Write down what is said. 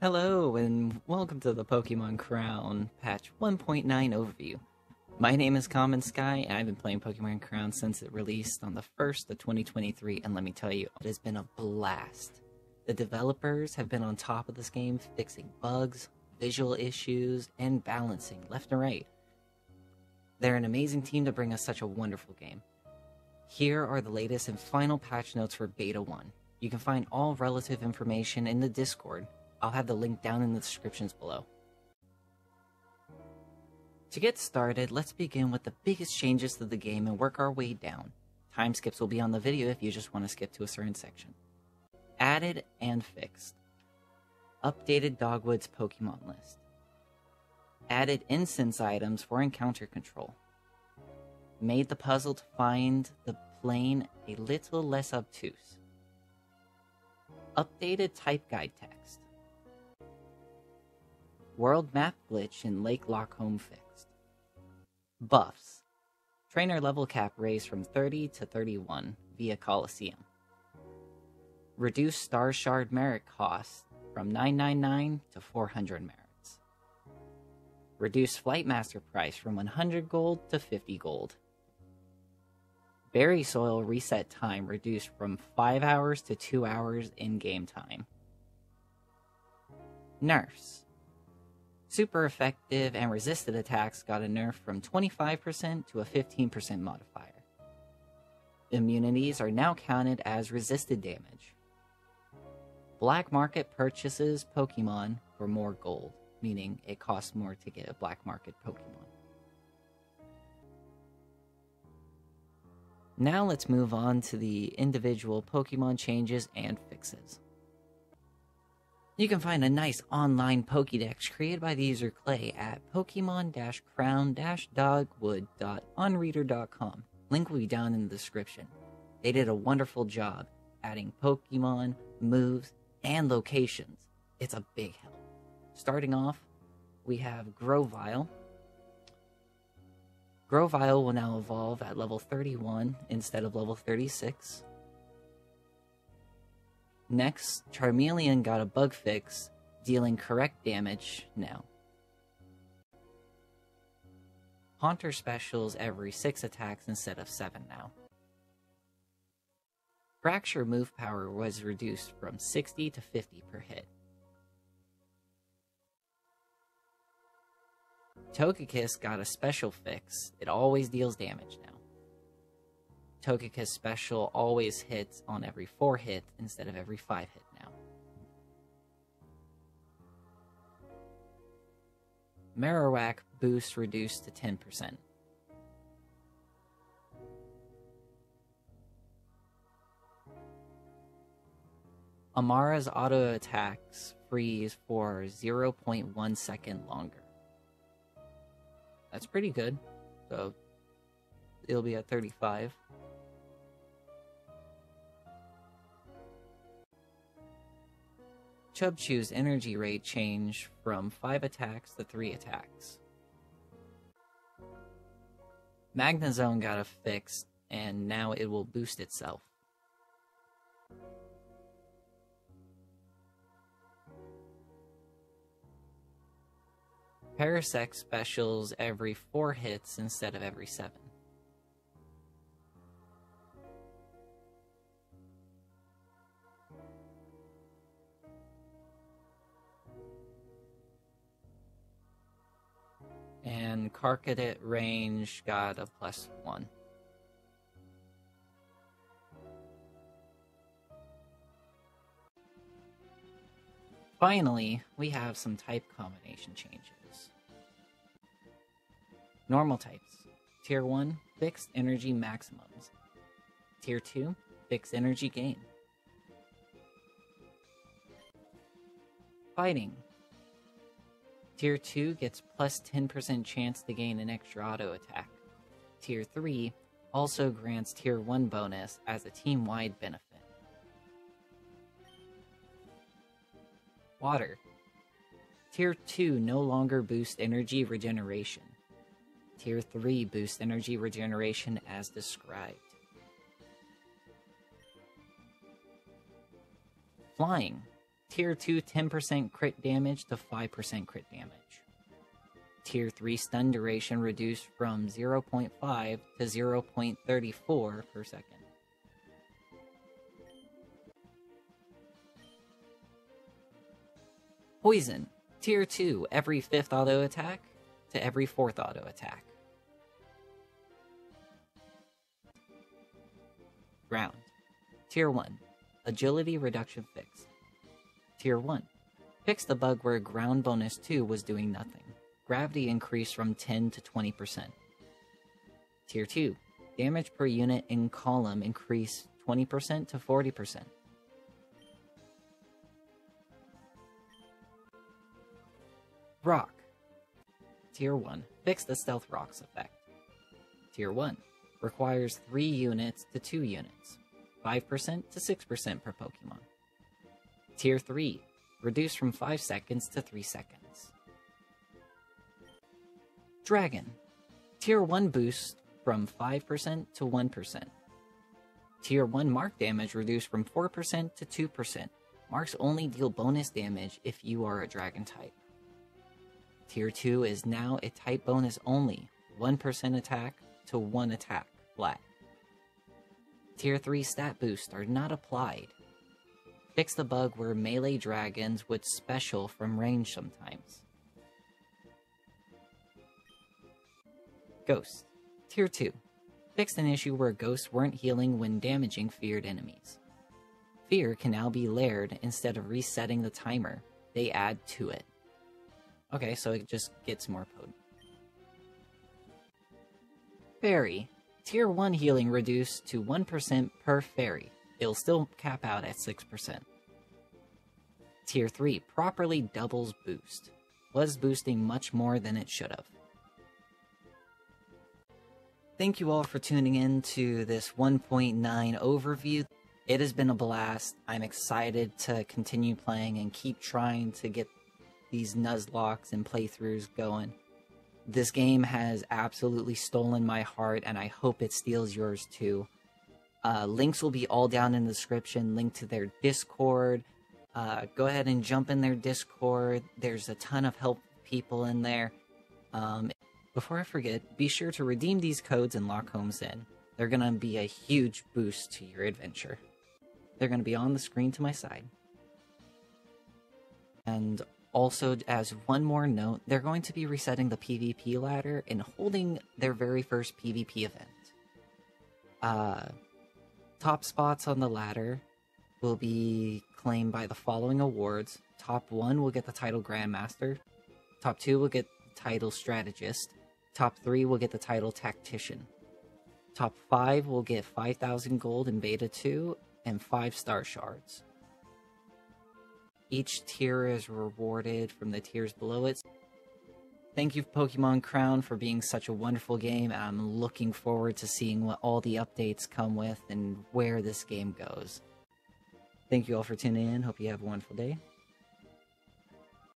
Hello, and welcome to the Pokemon Crown Patch 1.9 Overview. My name is Common Sky, and I've been playing Pokemon Crown since it released on the 1st of 2023, and let me tell you, it has been a blast. The developers have been on top of this game, fixing bugs, visual issues, and balancing left and right. They're an amazing team to bring us such a wonderful game. Here are the latest and final patch notes for Beta 1. You can find all relative information in the Discord. I'll have the link down in the descriptions below. To get started, let's begin with the biggest changes to the game and work our way down. Time skips will be on the video if you just want to skip to a certain section. Added and fixed. Updated Dogwood's Pokemon list. Added incense items for encounter control. Made the puzzle to find the plane a little less obtuse. Updated type guide text. World map glitch in Lake Lockholm fixed. Buffs. Trainer level cap raised from 30 to 31 via Coliseum. Reduced Star Shard merit cost from 999 to 400 merits. Reduced Flight Master price from 100 gold to 50 gold. Berry Soil reset time reduced from 5 hours to 2 hours in game time. Nerfs. Super effective and resisted attacks got a nerf from 25% to a 15% modifier. Immunities are now counted as resisted damage. Black market purchases Pokemon for more gold, meaning it costs more to get a black market Pokemon. Now let's move on to the individual Pokemon changes and fixes. You can find a nice online Pokédex created by the user Clay at Pokemon-Crown-Dogwood.OnReader.com. Link will be down in the description. They did a wonderful job adding Pokemon, moves, and locations. It's a big help. Starting off, we have Grovyle. Grovyle will now evolve at level 31 instead of level 36. Next, Charmeleon got a bug fix, dealing correct damage now. Haunter specials every 6 attacks instead of 7 now. Fracture move power was reduced from 60 to 50 per hit. Togekiss got a special fix, it always deals damage now. Togekiss special always hits on every 4 hit instead of every 5 hit now. Marowak boost reduced to 10%. Amara's auto attacks freeze for 0.1 second longer. That's pretty good, so it'll be at 35. Chubchu's energy rate changed from 5 attacks to 3 attacks. Magnezone got a fix, and now it will boost itself. Parasect specials every 4 hits instead of every 7. And Carcadet range got a +1. Finally, we have some type combination changes. Normal types. Tier 1, fixed energy maximums. Tier 2, fixed energy gain. Fighting. Tier 2 gets +10% chance to gain an extra auto attack. Tier 3 also grants Tier 1 bonus as a team-wide benefit. Water. Tier 2 no longer boosts energy regeneration. Tier 3 boosts energy regeneration as described. Flying. Tier 2, 10% crit damage to 5% crit damage. Tier 3 stun duration reduced from 0.5 to 0.34 per second. Poison. Tier 2, every 5th auto attack to every 4th auto attack. Ground. Tier 1, agility reduction fixed. Tier 1, fix the bug where ground bonus 2 was doing nothing. Gravity increased from 10 to 20%. Tier 2, damage per unit in column increased 20% to 40%. Rock. Tier 1, fix the stealth rocks effect. Tier 1, requires 3 units to 2 units, 5% to 6% per Pokemon. Tier 3, reduced from 5 seconds to 3 seconds. Dragon. Tier 1 boost from 5% to 1%. Tier 1 mark damage reduced from 4% to 2%. Marks only deal bonus damage if you are a dragon type. Tier 2 is now a type bonus only, 1% attack to 1 attack, flat. Tier 3 stat boosts are not applied. Fix the bug where melee dragons would special from range sometimes. Ghost. Tier 2. Fixed an issue where ghosts weren't healing when damaging feared enemies. Fear can now be laired instead of resetting the timer. They add to it. Okay, so it just gets more potent. Fairy. Tier 1 healing reduced to 1% per fairy. It'll still cap out at 6%. Tier 3 properly doubles boost. Was boosting much more than it should have. Thank you all for tuning in to this 1.9 overview. It has been a blast. I'm excited to continue playing and keep trying to get these Nuzlocke and playthroughs going. This game has absolutely stolen my heart, and I hope it steals yours too. Links will be all down in the description, link to their Discord. Go ahead and jump in their Discord. There's a ton of helpful people in there. Before I forget, be sure to redeem these codes and lock homes in. They're gonna be a huge boost to your adventure. They're gonna be on the screen to my side. And also, as one more note, they're going to be resetting the PvP ladder and holding their very first PvP event. Top spots on the ladder will be claimed by the following awards. Top 1 will get the title Grandmaster. Top 2 will get the title Strategist. Top 3 will get the title Tactician. Top 5 will get 5,000 gold in Beta 2 and 5 Star Shards. Each tier is rewarded from the tiers below it. Thank you, Pokemon Crown, for being such a wonderful game, and I'm looking forward to seeing what all the updates come with and where this game goes. Thank you all for tuning in. Hope you have a wonderful day.